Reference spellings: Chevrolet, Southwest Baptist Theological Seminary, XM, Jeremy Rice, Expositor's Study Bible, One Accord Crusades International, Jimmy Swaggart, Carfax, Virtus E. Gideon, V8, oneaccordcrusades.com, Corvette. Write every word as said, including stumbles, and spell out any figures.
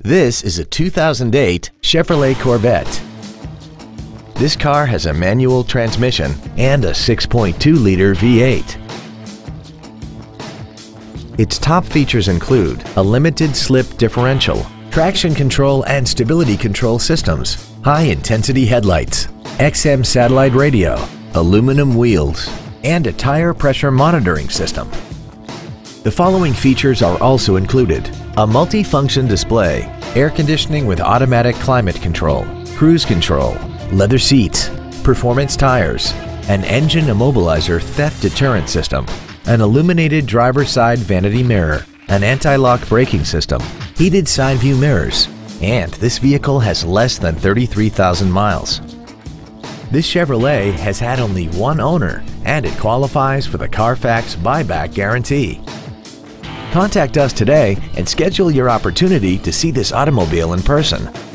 This is a two thousand eight Chevrolet Corvette. This car has a manual transmission and a six point two liter V eight. Its top features include a limited slip differential, traction control and stability control systems, high-intensity headlights, X M satellite radio, aluminum wheels, and a tire pressure monitoring system. The following features are also included: a multi-function display, air conditioning with automatic climate control, cruise control, leather seats, performance tires, an engine immobilizer theft deterrent system, an illuminated driver's side vanity mirror, an anti-lock braking system, heated side view mirrors, and this vehicle has less than thirty-three thousand miles. This Chevrolet has had only one owner and it qualifies for the Carfax buyback guarantee. Contact us today and schedule your opportunity to see this automobile in person.